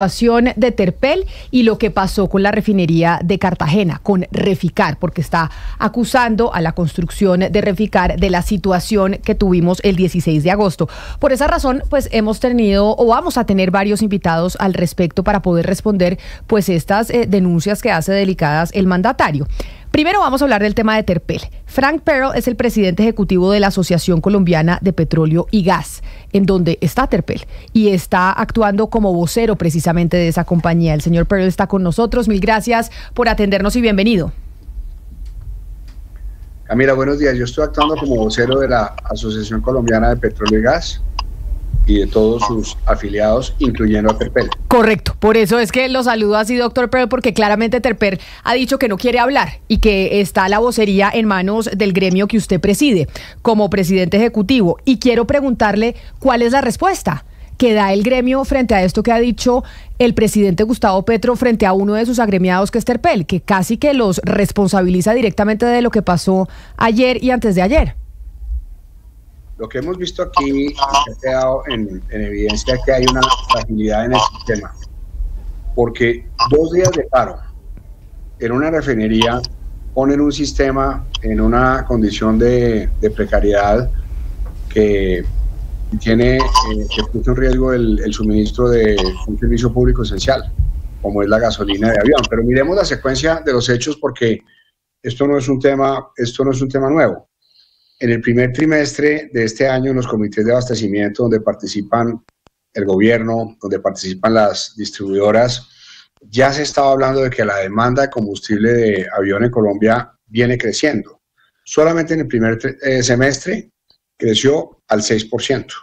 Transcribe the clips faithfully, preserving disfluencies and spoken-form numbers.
Situación de Terpel y lo que pasó con la refinería de Cartagena, con Reficar, porque está acusando a la construcción de Reficar de la situación que tuvimos el dieciséis de agosto. Por esa razón, pues hemos tenido o vamos a tener varios invitados al respecto para poder responder pues estas eh, denuncias que hace delicadas el mandatario. Primero vamos a hablar del tema de Terpel. Frank Pearl es el presidente ejecutivo de la Asociación Colombiana de Petróleo y Gas, en donde está Terpel y está actuando como vocero precisamente de esa compañía. El señor Pearl está con nosotros. Mil gracias por atendernos y bienvenido. Camila, buenos días. Yo estoy actuando como vocero de la Asociación Colombiana de Petróleo y Gas y de todos sus afiliados, incluyendo a Terpel. Correcto, por eso es que lo saludo así, doctor Pearl, porque claramente Terpel ha dicho que no quiere hablar y que está la vocería en manos del gremio que usted preside como presidente ejecutivo. Y quiero preguntarle cuál es la respuesta que da el gremio frente a esto que ha dicho el presidente Gustavo Petro frente a uno de sus agremiados, que es Terpel, que casi que los responsabiliza directamente de lo que pasó ayer y antes de ayer. Lo que hemos visto aquí ha quedado en, en evidencia que hay una fragilidad en el sistema, porque dos días de paro en una refinería ponen un sistema en una condición de, de precariedad que tiene eh, que puso en riesgo el, el suministro de un servicio público esencial, como es la gasolina de avión. Pero miremos la secuencia de los hechos, porque esto no es un tema, esto no es un tema nuevo. En el primer trimestre de este año, en los comités de abastecimiento donde participan el gobierno, donde participan las distribuidoras, ya se estaba hablando de que la demanda de combustible de avión en Colombia viene creciendo. Solamente en el primer eh, semestre creció al seis por ciento.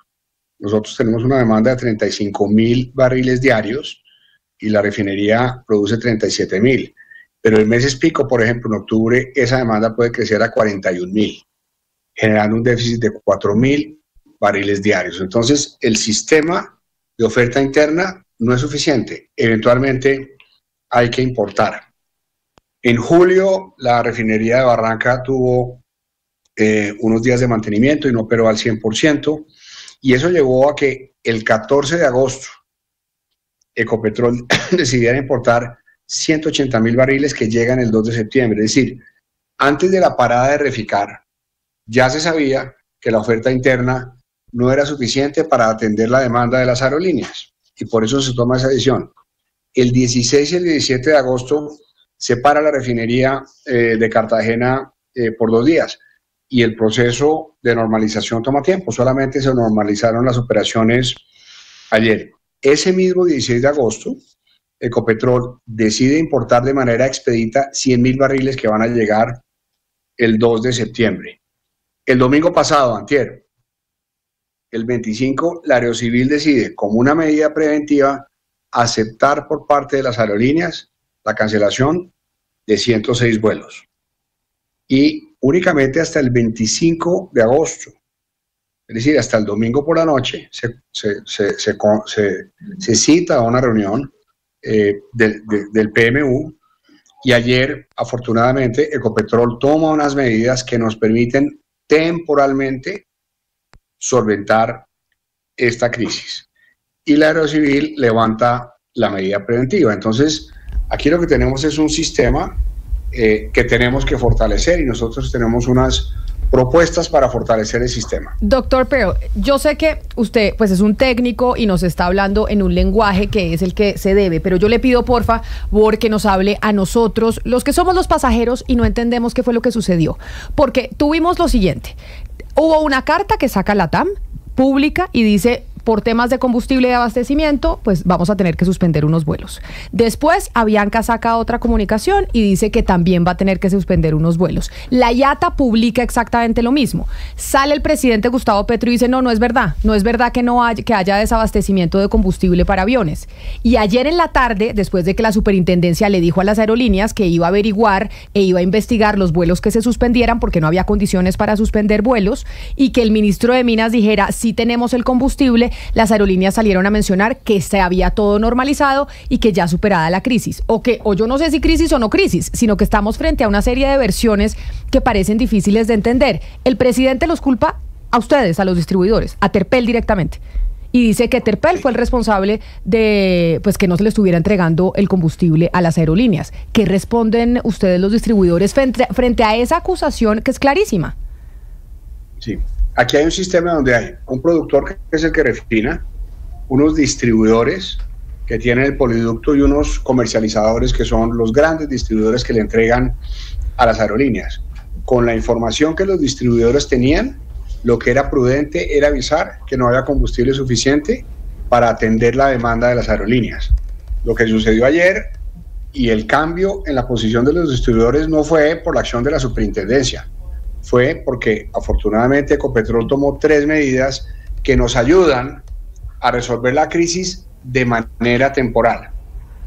Nosotros tenemos una demanda de treinta y cinco mil barriles diarios y la refinería produce treinta y siete mil. Pero en meses pico, por ejemplo, en octubre, esa demanda puede crecer a cuarenta y un mil. Generando un déficit de cuatro mil barriles diarios. Entonces, el sistema de oferta interna no es suficiente. Eventualmente hay que importar. En julio, la refinería de Barranca tuvo eh, unos días de mantenimiento y no operó al cien por ciento, y eso llevó a que el catorce de agosto Ecopetrol decidiera importar ciento ochenta mil barriles que llegan el dos de septiembre. Es decir, antes de la parada de Reficar, ya se sabía que la oferta interna no era suficiente para atender la demanda de las aerolíneas, y por eso se toma esa decisión. El dieciséis y el diecisiete de agosto se para la refinería eh, de Cartagena eh, por dos días, y el proceso de normalización toma tiempo. Solamente se normalizaron las operaciones ayer. Ese mismo dieciséis de agosto, Ecopetrol decide importar de manera expedita cien mil barriles que van a llegar el dos de septiembre. El domingo pasado, antier, el veinticinco, la Aerocivil decide, como una medida preventiva, aceptar por parte de las aerolíneas la cancelación de ciento seis vuelos. Y únicamente hasta el veinticinco de agosto, es decir, hasta el domingo por la noche, se, se, se, se, se, se cita a una reunión eh, del, de, del P M U, y ayer, afortunadamente, Ecopetrol toma unas medidas que nos permiten temporalmente solventar esta crisis, y la Aerocivil levanta la medida preventiva. Entonces, aquí lo que tenemos es un sistema eh, que tenemos que fortalecer, y nosotros tenemos unas propuestas para fortalecer el sistema. Doctor Pearl, yo sé que usted pues es un técnico y nos está hablando en un lenguaje que es el que se debe, pero yo le pido por favor que nos hable a nosotros, los que somos los pasajeros y no entendemos qué fue lo que sucedió, porque tuvimos lo siguiente: hubo una carta que saca Latam pública y dice, por temas de combustible y de abastecimiento, pues vamos a tener que suspender unos vuelos. Después, Avianca saca otra comunicación y dice que también va a tener que suspender unos vuelos. La I A T A publica exactamente lo mismo. Sale el presidente Gustavo Petro y dice, no, no es verdad. No es verdad que, no hay, que haya desabastecimiento de combustible para aviones. Y ayer en la tarde, después de que la superintendencia le dijo a las aerolíneas que iba a averiguar e iba a investigar los vuelos que se suspendieran porque no había condiciones para suspender vuelos, y que el ministro de Minas dijera, sí tenemos el combustible, las aerolíneas salieron a mencionar que se había todo normalizado y que ya superada la crisis, o que, o yo no sé si crisis o no crisis, sino que estamos frente a una serie de versiones que parecen difíciles de entender. El presidente los culpa a ustedes, a los distribuidores, a Terpel directamente, y dice que Terpel fue el responsable de pues que no se le estuviera entregando el combustible a las aerolíneas. ¿Qué responden ustedes los distribuidores frente, frente a esa acusación que es clarísima? Sí, aquí hay un sistema donde hay un productor que es el que refina, unos distribuidores que tienen el poliducto y unos comercializadores que son los grandes distribuidores que le entregan a las aerolíneas. Con la información que los distribuidores tenían, lo que era prudente era avisar que no había combustible suficiente para atender la demanda de las aerolíneas. Lo que sucedió ayer y el cambio en la posición de los distribuidores no fue por la acción de la superintendencia, fue porque afortunadamente Ecopetrol tomó tres medidas que nos ayudan a resolver la crisis de manera temporal.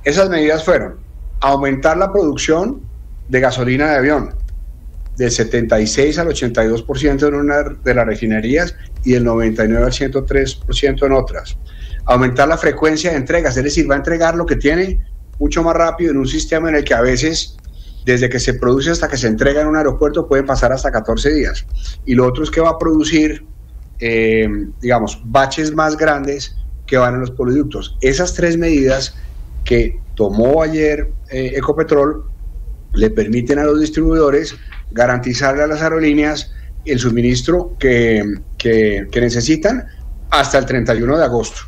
Esas medidas fueron aumentar la producción de gasolina de avión del setenta y seis al ochenta y dos por ciento en una de las refinerías y del noventa y nueve al ciento tres por ciento en otras. Aumentar la frecuencia de entregas, es decir, va a entregar lo que tiene mucho más rápido en un sistema en el que a veces, desde que se produce hasta que se entrega en un aeropuerto, pueden pasar hasta catorce días. Y lo otro es que va a producir, eh, digamos, baches más grandes que van en los poliductos. Esas tres medidas que tomó ayer eh, Ecopetrol le permiten a los distribuidores garantizarle a las aerolíneas el suministro que, que, que necesitan hasta el treinta y uno de agosto.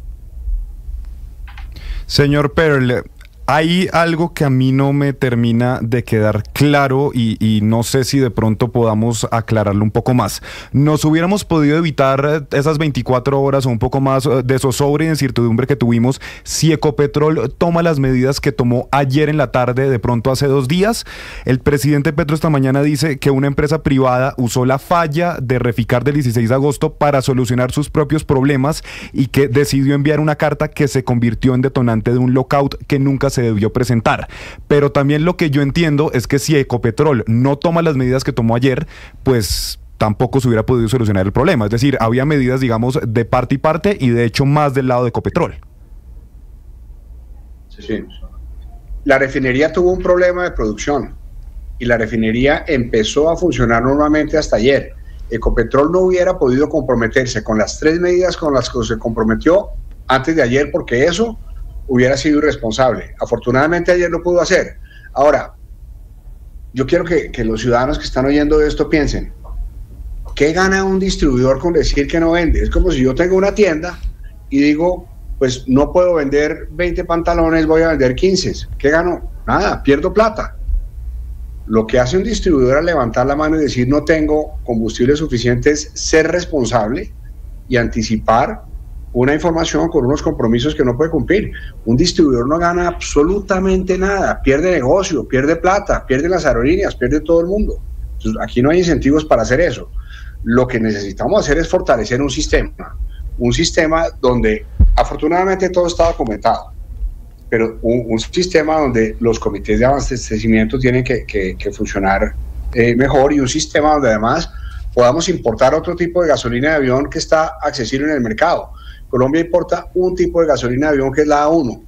Señor Pearl, hay algo que a mí no me termina de quedar claro y, y no sé si de pronto podamos aclararlo un poco más. ¿Nos hubiéramos podido evitar esas veinticuatro horas o un poco más de zozobra y de incertidumbre que tuvimos si Ecopetrol toma las medidas que tomó ayer en la tarde, de pronto hace dos días? El presidente Petro esta mañana dice que una empresa privada usó la falla de Reficar del dieciséis de agosto para solucionar sus propios problemas y que decidió enviar una carta que se convirtió en detonante de un lockout que nunca se debió presentar. Pero también lo que yo entiendo es que si Ecopetrol no toma las medidas que tomó ayer, pues tampoco se hubiera podido solucionar el problema. Es decir, había medidas, digamos, de parte y parte y de hecho más del lado de Ecopetrol. Sí, sí. La refinería tuvo un problema de producción y la refinería empezó a funcionar normalmente hasta ayer. Ecopetrol no hubiera podido comprometerse con las tres medidas con las que se comprometió antes de ayer porque eso hubiera sido irresponsable. Afortunadamente ayer lo pudo hacer. Ahora, yo quiero que, que los ciudadanos que están oyendo esto piensen, ¿qué gana un distribuidor con decir que no vende? Es como si yo tengo una tienda y digo, pues no puedo vender veinte pantalones, voy a vender quince. ¿Qué gano? Nada, pierdo plata. Lo que hace un distribuidor al levantar la mano y decir no tengo combustible suficiente es ser responsable y anticipar una información con unos compromisos que no puede cumplir. Un distribuidor no gana absolutamente nada, pierde negocio, pierde plata, pierde las aerolíneas, pierde todo el mundo. Entonces, aquí no hay incentivos para hacer eso. Lo que necesitamos hacer es fortalecer un sistema, un sistema donde afortunadamente todo está documentado, pero un, un sistema donde los comités de abastecimiento tienen que, que, que funcionar eh, mejor y un sistema donde además podamos importar otro tipo de gasolina de avión que está accesible en el mercado. Colombia importa un tipo de gasolina de avión que es la A uno,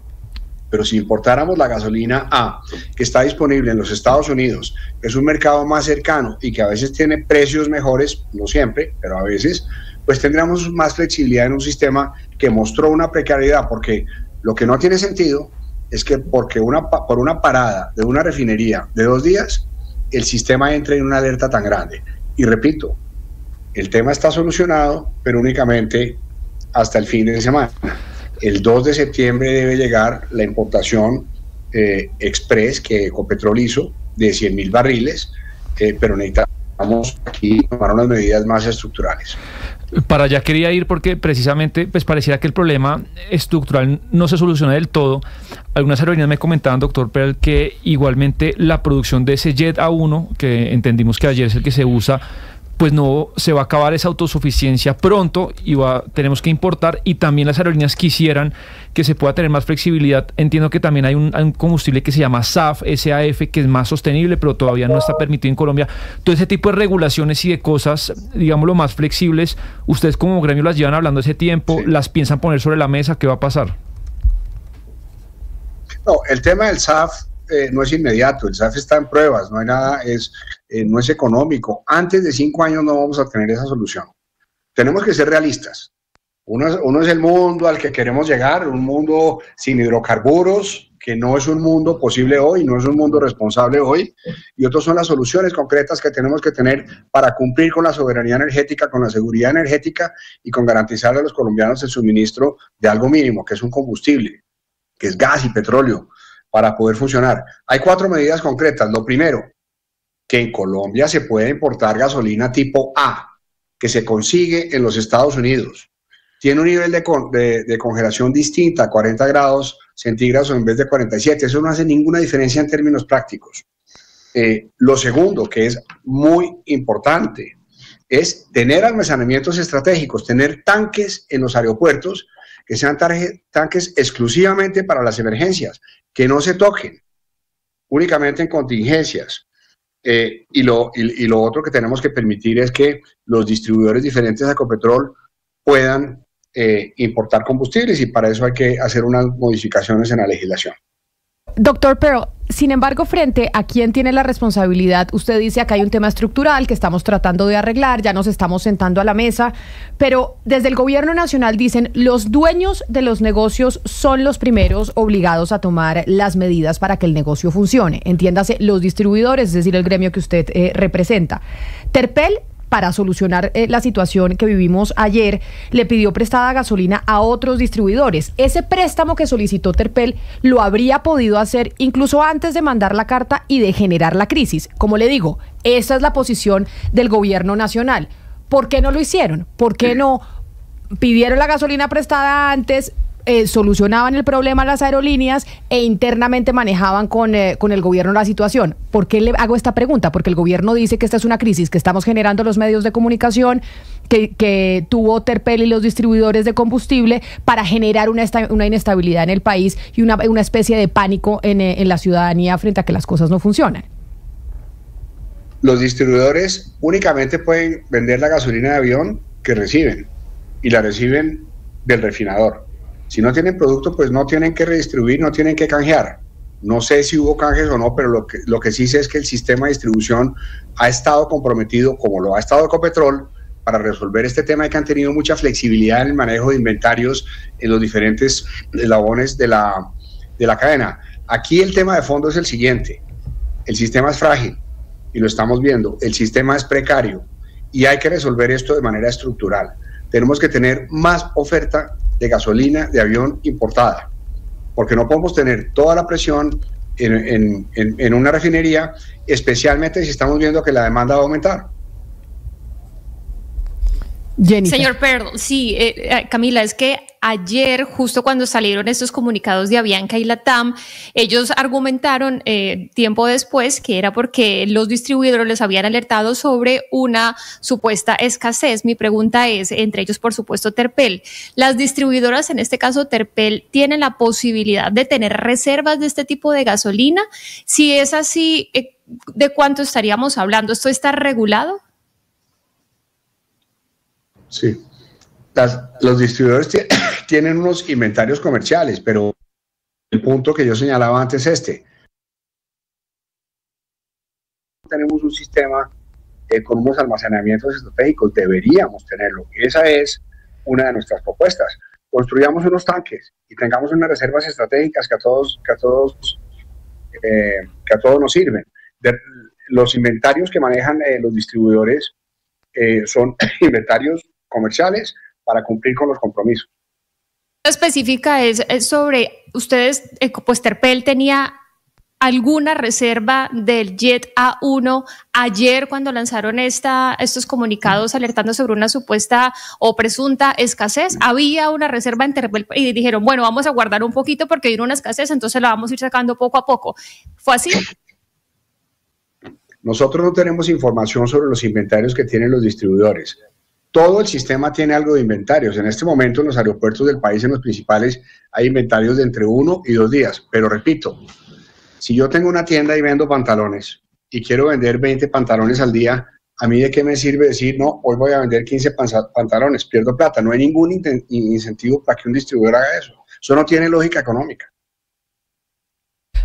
pero si importáramos la gasolina A, que está disponible en los Estados Unidos, que es un mercado más cercano y que a veces tiene precios mejores, no siempre, pero a veces, pues tendríamos más flexibilidad en un sistema que mostró una precariedad, porque lo que no tiene sentido es que porque una, por una parada de una refinería de dos días, el sistema entre en una alerta tan grande. Y repito, el tema está solucionado, pero únicamente hasta el fin de semana. El dos de septiembre debe llegar la importación eh, express que Ecopetrol hizo de cien mil barriles, eh, pero necesitamos aquí tomar unas medidas más estructurales. Para allá quería ir porque precisamente pues pareciera que el problema estructural no se soluciona del todo. Algunas aerolíneas me comentaban, doctor Pearl, que igualmente la producción de ese Jet A uno, que entendimos que ayer es el que se usa, pues no se va a acabar esa autosuficiencia pronto y va, tenemos que importar, y también las aerolíneas quisieran que se pueda tener más flexibilidad. Entiendo que también hay un, hay un combustible que se llama S A F, S A F, que es más sostenible, pero todavía no está permitido en Colombia. Todo ese tipo de regulaciones y de cosas, digámoslo, más flexibles, ustedes como gremio las llevan hablando ese tiempo, sí. ¿Las piensan poner sobre la mesa? ¿Qué va a pasar? No, el tema del S A F eh, no es inmediato, el S A F está en pruebas, no hay nada, es... Eh, no es económico. Antes de cinco años no vamos a tener esa solución. Tenemos que ser realistas. Uno es, uno es el mundo al que queremos llegar, un mundo sin hidrocarburos, que no es un mundo posible hoy, no es un mundo responsable hoy, y otros son las soluciones concretas que tenemos que tener para cumplir con la soberanía energética, con la seguridad energética y con garantizarle a los colombianos el suministro de algo mínimo, que es un combustible, que es gas y petróleo, para poder funcionar. Hay cuatro medidas concretas. Lo primero, que en Colombia se puede importar gasolina tipo A, que se consigue en los Estados Unidos. Tiene un nivel de, con, de, de congelación distinta, cuarenta grados centígrados en vez de cuarenta y siete. Eso no hace ninguna diferencia en términos prácticos. Eh, lo segundo, que es muy importante, es tener almacenamientos estratégicos, tener tanques en los aeropuertos que sean tanques exclusivamente para las emergencias, que no se toquen, únicamente en contingencias. Eh, y, lo, y, y lo otro que tenemos que permitir es que los distribuidores diferentes de Ecopetrol puedan Eh, importar combustibles, y para eso hay que hacer unas modificaciones en la legislación. Doctor Pearl, sin embargo, frente a quién tiene la responsabilidad, usted dice que hay un tema estructural que estamos tratando de arreglar, ya nos estamos sentando a la mesa, pero desde el gobierno nacional dicen los dueños de los negocios son los primeros obligados a tomar las medidas para que el negocio funcione, entiéndase los distribuidores, es decir, el gremio que usted eh, representa. Terpel, para solucionar eh, la situación que vivimos ayer, le pidió prestada gasolina a otros distribuidores. Ese préstamo que solicitó Terpel lo habría podido hacer incluso antes de mandar la carta y de generar la crisis. Como le digo, esa es la posición del gobierno nacional. ¿Por qué no lo hicieron? ¿Por qué no pidieron la gasolina prestada antes, eh, solucionaban el problema a las aerolíneas e internamente manejaban con, eh, con el gobierno la situación? ¿Por qué le hago esta pregunta? Porque el gobierno dice que esta es una crisis que estamos generando los medios de comunicación, que, que tuvo Terpel y los distribuidores de combustible para generar una, una inestabilidad en el país y una, una especie de pánico en, en la ciudadanía frente a que las cosas no funcionan. Los distribuidores únicamente pueden vender la gasolina de avión que reciben, y la reciben del refinador. Si no tienen producto, pues no tienen que redistribuir, no tienen que canjear. No sé si hubo canjes o no, pero lo que, lo que sí sé es que el sistema de distribución ha estado comprometido, como lo ha estado Ecopetrol, para resolver este tema, y que han tenido mucha flexibilidad en el manejo de inventarios en los diferentes eslabones de la, de la cadena. Aquí el tema de fondo es el siguiente. El sistema es frágil, y lo estamos viendo. El sistema es precario, y hay que resolver esto de manera estructural. Tenemos que tener más oferta de gasolina de avión importada, porque no podemos tener toda la presión en, en, en, en una refinería, especialmente si estamos viendo que la demanda va a aumentar. Jennifer. Señor Pearl, sí, eh, Camila, es que ayer, justo cuando salieron estos comunicados de Avianca y Latam, ellos argumentaron eh, tiempo después que era porque los distribuidores les habían alertado sobre una supuesta escasez. Mi pregunta es, entre ellos, por supuesto, Terpel, ¿las distribuidoras, en este caso Terpel, tienen la posibilidad de tener reservas de este tipo de gasolina? Si es así, eh, ¿de cuánto estaríamos hablando? ¿Esto está regulado? Sí. Las, los distribuidores tienen unos inventarios comerciales, pero el punto que yo señalaba antes es este. Tenemos un sistema eh, con unos almacenamientos estratégicos, deberíamos tenerlo. Esa es una de nuestras propuestas. Construyamos unos tanques y tengamos unas reservas estratégicas que a todos, que a todos, eh, que a todos nos sirven. De, los inventarios que manejan eh, los distribuidores eh, son inventarios comerciales para cumplir con los compromisos. La específica es, es sobre, ustedes, pues Terpel tenía alguna reserva del Jet A uno ayer cuando lanzaron esta, estos comunicados alertando sobre una supuesta o presunta escasez. Había una reserva en Terpel y dijeron, bueno, vamos a guardar un poquito porque viene una escasez, entonces la vamos a ir sacando poco a poco. ¿Fue así? Nosotros no tenemos información sobre los inventarios que tienen los distribuidores. Todo el sistema tiene algo de inventarios. En este momento en los aeropuertos del país, en los principales, hay inventarios de entre uno y dos días. Pero repito, si yo tengo una tienda y vendo pantalones y quiero vender veinte pantalones al día, ¿a mí de qué me sirve decir, no, hoy voy a vender quince pantalones? Pierdo plata. No hay ningún incentivo para que un distribuidor haga eso. Eso no tiene lógica económica.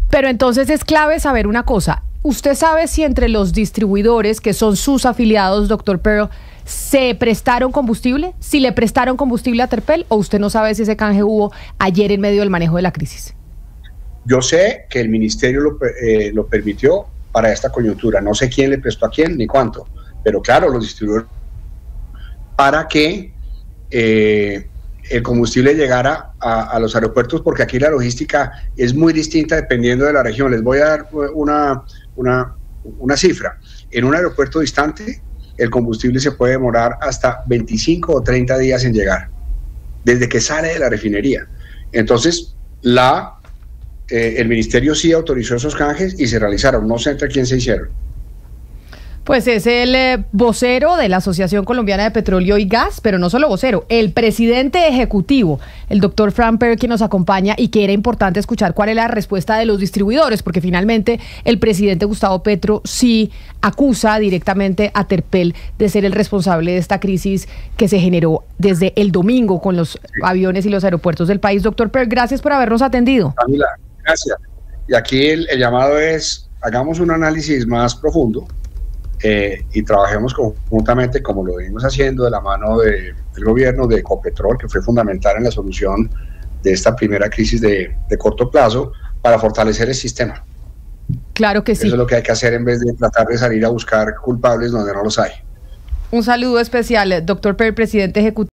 Pero entonces es clave saber una cosa, ¿Usted sabe si entre los distribuidores que son sus afiliados, doctor Pearl, se prestaron combustible? ¿Si le prestaron combustible a Terpel o usted no sabe si ese canje hubo ayer en medio del manejo de la crisis? Yo sé que el ministerio lo, eh, lo permitió para esta coyuntura. No sé quién le prestó a quién ni cuánto, pero claro, los distribuidores para que eh, el combustible llegara a, a los aeropuertos, porque aquí la logística es muy distinta dependiendo de la región. Les voy a dar una, una, una cifra. En un aeropuerto distante, el combustible se puede demorar hasta veinticinco o treinta días en llegar, desde que sale de la refinería. Entonces, la, eh, el ministerio sí autorizó esos canjes y se realizaron. No sé entre quién se hicieron. Pues es el eh, vocero de la Asociación Colombiana de Petróleo y Gas, pero no solo vocero, el presidente ejecutivo, el doctor Frank Pearl, que nos acompaña y que era importante escuchar cuál es la respuesta de los distribuidores, porque finalmente el presidente Gustavo Petro sí acusa directamente a Terpel de ser el responsable de esta crisis que se generó desde el domingo con los aviones y los aeropuertos del país. Doctor Pearl, gracias por habernos atendido. Camila, gracias. Y aquí el, el llamado es, hagamos un análisis más profundo. Eh, y trabajemos conjuntamente, como lo venimos haciendo, de la mano de, del gobierno, de Ecopetrol, que fue fundamental en la solución de esta primera crisis de, de corto plazo, para fortalecer el sistema. Claro que sí. Eso es lo que hay que hacer en vez de tratar de salir a buscar culpables donde no los hay. Un saludo especial, doctor Pearl, presidente ejecutivo.